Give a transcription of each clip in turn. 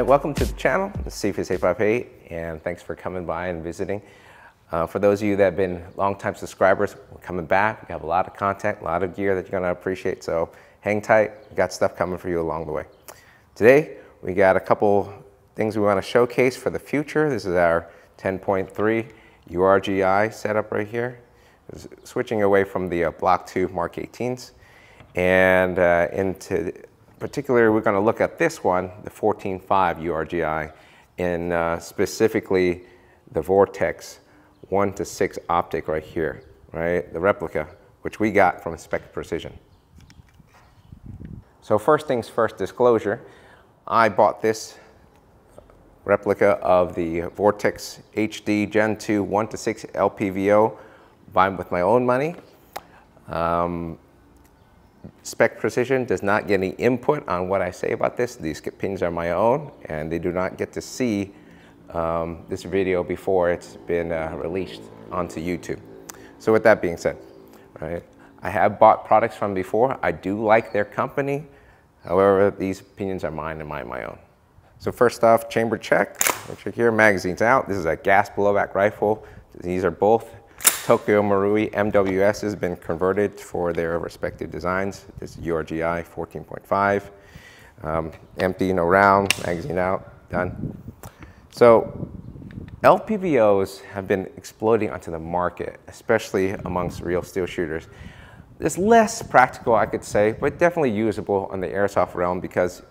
Hi, welcome to the channel. This is CFS858, and thanks for coming by and visiting. For those of you that have been longtime subscribers, we're coming back. We have a lot of content, a lot of gear that you're gonna appreciate, so hang tight. We've got stuff coming for you along the way. Today, we got a couple things we wanna showcase for the future. This is our 10.3 URGI setup right here. It's switching away from the Block II Mark 18s, and into particularly, we're going to look at this one, the 14.5 URGI, and specifically the Vortex 1 to 6 optic right here, right? The replica, which we got from SPECPRECISION. So first things first, disclosure. I bought this replica of the Vortex HD Gen 2 1 to 6 LPVO with my own money. SPECPRECISION does not get any input on what I say about this. These opinions are my own, and they do not get to see this video before it's been released onto YouTube. So with that being said, right, I have bought products from before. I do like their company. However, these opinions are mine and my own. So first off, chamber check. Check here, magazine's out. This is a gas blowback rifle. These are both Tokyo Marui MWS has been converted for their respective designs. This is URGI 14.5. Empty, no round, magazine out, done. So LPVOs have been exploding onto the market, especially amongst real steel shooters. It's less practical, I could say, but definitely usable on the airsoft realm, because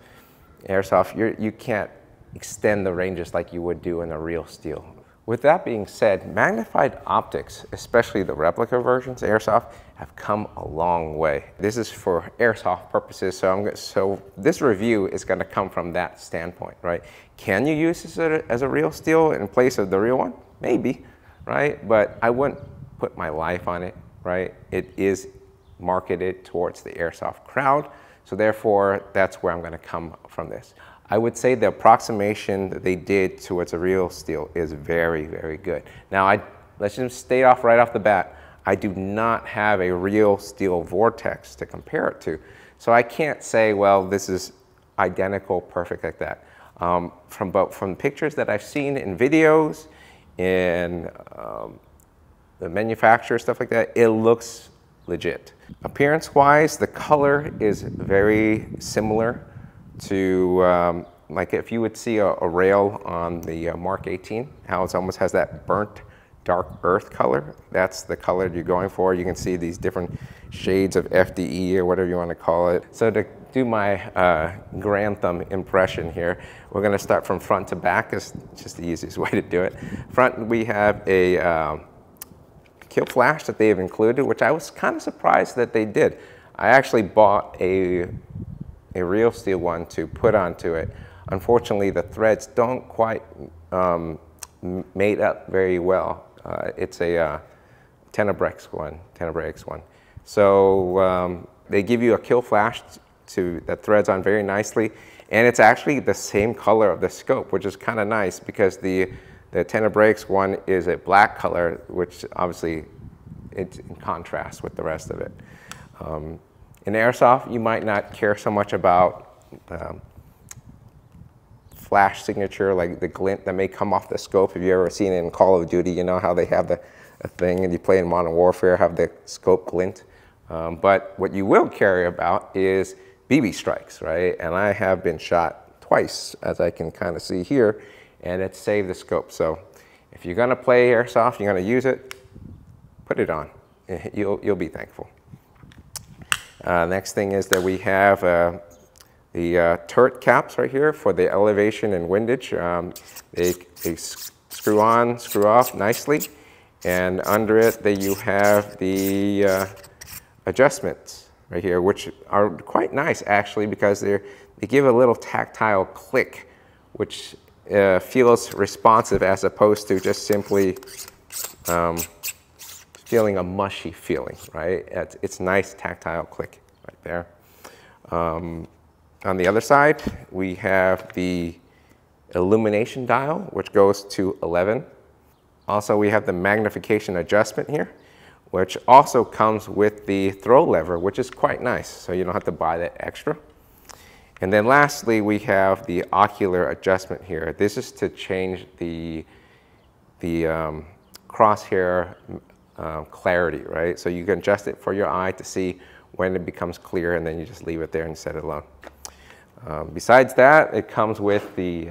airsoft, you can't extend the ranges like you would do in a real steel. With that being said, magnified optics, especially the replica versions, airsoft, have come a long way. This is for airsoft purposes, so this review is gonna come from that standpoint, right? Can you use this as a real steel in place of the real one? Maybe, right? But I wouldn't put my life on it, right? It is marketed towards the airsoft crowd, so therefore, that's where I'm gonna come from this. I would say the approximation that they did towards a real steel is very, very good. Now, let's just state right off the bat, I do not have a real steel Vortex to compare it to. So I can't say, well, this is identical, perfect like that. From pictures that I've seen in videos, in the manufacturer, stuff like that, it looks legit. Appearance-wise, the color is very similar to like if you would see a rail on the Mark 18, how it almost has that burnt dark earth color. That's the color you're going for. You can see these different shades of FDE or whatever you want to call it. So to do my Grantham impression here, we're going to start from front to back. It's just the easiest way to do it. Front, we have a kill flash that they have included, which I was kind of surprised that they did. I actually bought a real steel one to put onto it. Unfortunately, the threads don't quite mate up very well. It's a Tenebraex one. So they give you a kill flash that threads on very nicely, and it's actually the same color of the scope, which is kind of nice, because the Tenebraex one is a black color, which obviously it's in contrast with the rest of it. In airsoft, you might not care so much about flash signature, like the glint that may come off the scope. If you've ever seen it in Call of Duty, you know how they have a thing, and you play in Modern Warfare, have the scope glint. But what you will care about is BB strikes, right? And I have been shot twice, as I can kind of see here, and it saved the scope. So if you're gonna play airsoft, you're gonna use it, put it on. You'll be thankful. Next thing is that we have the turret caps right here for the elevation and windage. They screw on, screw off nicely, and under it you have the adjustments right here, which are quite nice actually, because they give a little tactile click, which feels responsive as opposed to just simply feeling a mushy feeling, right? It's nice tactile click right there. On the other side, we have the illumination dial, which goes to 11. Also, we have the magnification adjustment here, which also comes with the throw lever, which is quite nice, so you don't have to buy that extra. And then lastly, we have the ocular adjustment here. This is to change the crosshair clarity, right? So you can adjust it for your eye to see when it becomes clear, and then you just leave it there and set it alone. Besides that, it comes with the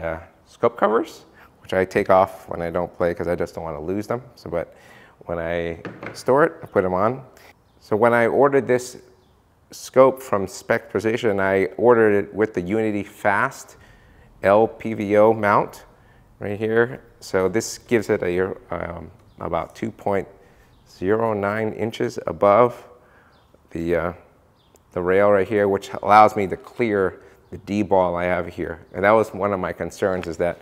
scope covers, which I take off when I don't play because I just don't want to lose them. So, but when I store it, I put them on. So when I ordered this scope from SPECPRECISION, I ordered it with the Unity Fast LPVO mount right here. So this gives it a about 2.09 inches above the rail right here, which allows me to clear the D ball I have here. And that was one of my concerns, is that,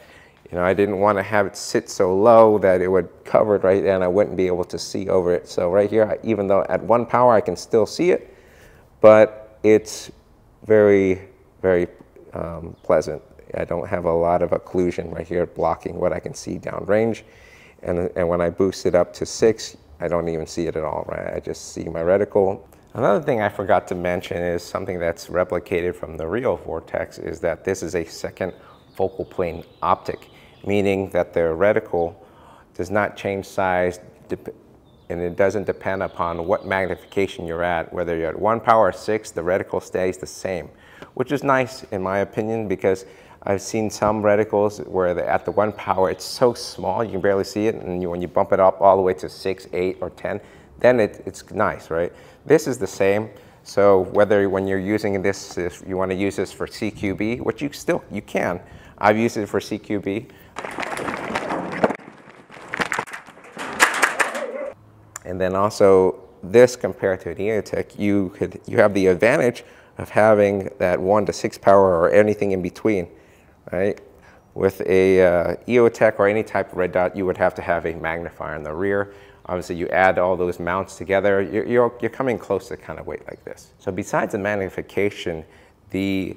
you know, I didn't want to have it sit so low that it would cover it right there and I wouldn't be able to see over it. So right here, even though at one power I can still see it, but it's very, very pleasant. I don't have a lot of occlusion right here blocking what I can see downrange. And when I boost it up to 6, I don't even see it at all, right? I just see my reticle. Another thing I forgot to mention is something that's replicated from the real Vortex is that this is a second focal plane optic, meaning that the reticle does not change size and it doesn't depend upon what magnification you're at. Whether you're at 1 power or 6, the reticle stays the same, which is nice in my opinion, because I've seen some reticles where at the 1 power, it's so small, you can barely see it. And when you bump it up all the way to 6, 8, or 10, then it's nice, right? This is the same. So whether when you're using this, if you want to use this for CQB, which you can. I've used it for CQB. And then also this compared to an EOTech, you have the advantage of having that 1 to 6 power or anything in between, right? With a EOTech or any type of red dot, you would have to have a magnifier in the rear. Obviously, you add all those mounts together, you're coming close to kind of weight like this. So besides the magnification, the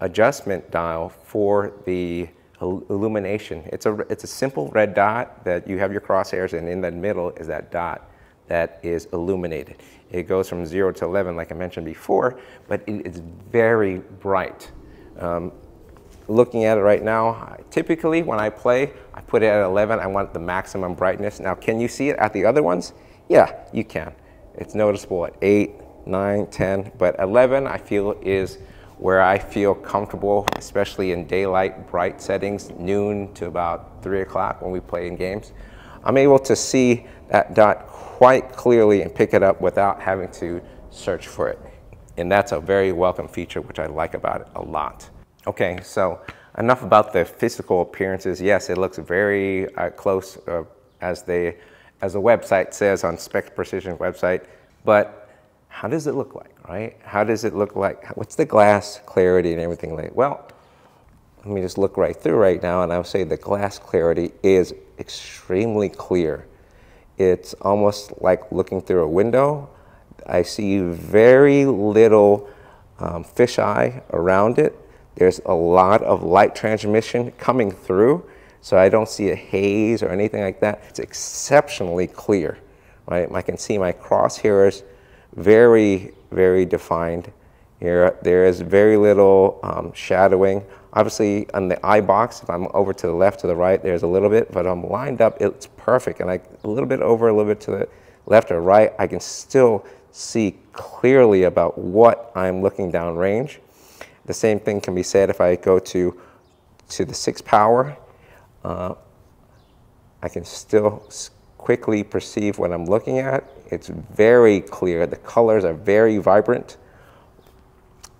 adjustment dial for the illumination, it's a simple red dot that you have your crosshairs, and in the middle is that dot that is illuminated. It goes from 0 to 11, like I mentioned before, but it's very bright. Looking at it right now, typically when I play, I put it at 11, I want the maximum brightness. Now, can you see it at the other ones? Yeah, you can. It's noticeable at 8, 9, 10, but 11 I feel is where I feel comfortable, especially in daylight, bright settings, noon to about 3 o'clock when we play in games. I'm able to see that dot quite clearly and pick it up without having to search for it. And that's a very welcome feature, which I like about it a lot. Okay, so enough about the physical appearances. Yes, it looks very close as the website says on SPECPRECISION website, but how does it look like, right? How does it look like? What's the glass clarity and everything like? Well, let me just look right through right now, and I would say the glass clarity is extremely clear. It's almost like looking through a window. I see very little fisheye around it. There's a lot of light transmission coming through, so I don't see a haze or anything like that. It's exceptionally clear, right? I can see my crosshairs very, very defined here. There is very little shadowing. Obviously, on the eye box, if I'm over to the left, to the right, there's a little bit, but I'm lined up, it's perfect. And a little bit over, a little bit to the left or right, I can still see clearly about what I'm looking down range. The same thing can be said if I go to the 6 power. I can still quickly perceive what I'm looking at. It's very clear. The colors are very vibrant.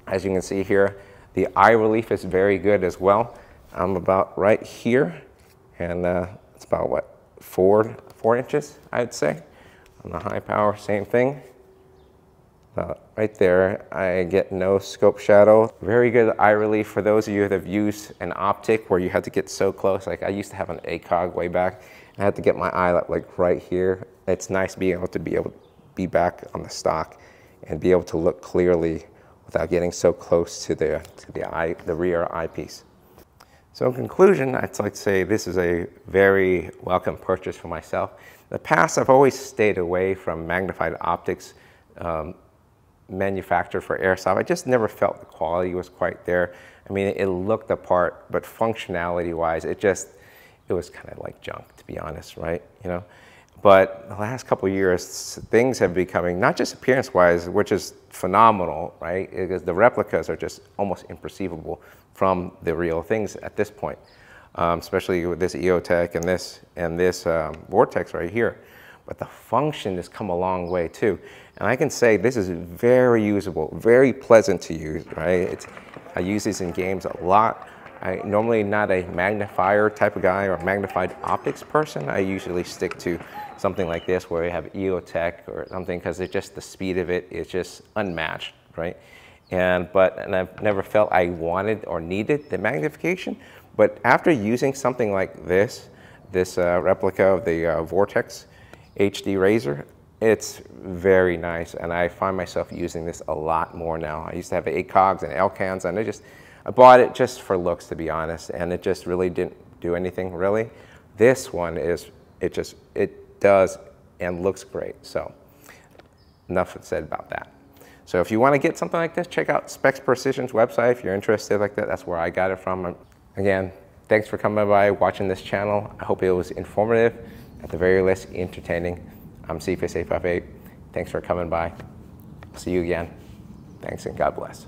As you can see here, the eye relief is very good as well. I'm about right here, and it's about, what, 4 inches, I'd say. On the high power, same thing. Right there, I get no scope shadow. Very good eye relief for those of you that have used an optic where you had to get so close. Like I used to have an ACOG way back. I had to get my eye like right here. It's nice being able to be back on the stock and be able to look clearly without getting so close to the rear eyepiece. So in conclusion, I'd like to say this is a very welcome purchase for myself. In the past, I've always stayed away from magnified optics manufactured for airsoft. I just never felt the quality was quite there. I mean, it looked the part, but functionality-wise, it was kind of like junk, to be honest, right? You know, but the last couple of years, things have becoming not just appearance-wise, which is phenomenal, right? Because the replicas are just almost imperceivable from the real things at this point, especially with this EOTech and this Vortex right here. But the function has come a long way too. And I can say this is very usable, very pleasant to use, right? I use these in games a lot. I'm normally not a magnifier type of guy or magnified optics person. I usually stick to something like this where we have EOTech or something because it's just the speed of it is just unmatched, right? And I've never felt I wanted or needed the magnification. But after using something like this replica of the Vortex HD razor, it's very nice, and I find myself using this a lot more now. I used to have ACOGs and LCANs, and I bought it just for looks, to be honest, and it just really didn't do anything, really. This one is, it does and looks great, so enough said about that. So if you want to get something like this, check out SPECPRECISION's website if you're interested like that. That's where I got it from. Again, thanks for coming by, watching this channel. I hope it was informative. At the very least, entertaining. I'm CFS858. Thanks for coming by. See you again. Thanks and God bless.